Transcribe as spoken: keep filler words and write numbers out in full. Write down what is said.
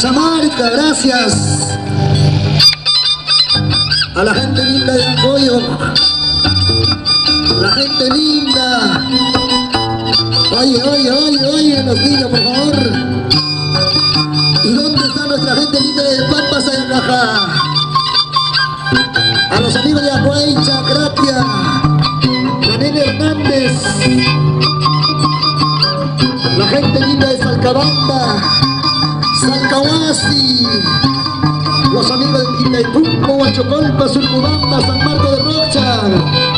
Chamarca, gracias a la gente linda de Angoyo, la gente linda. Oye, oye, oye, oye, los niños, por favor. ¿Y dónde está nuestra gente linda de Pampa, Sayacaja? A los amigos de Aguaycha, Gratia, Daniel Hernández, la gente linda de Salcabamba, Salcahuasi, los amigos de Quillaytunco, Huachocolpa, Surcubamba, San Marco de Rocha.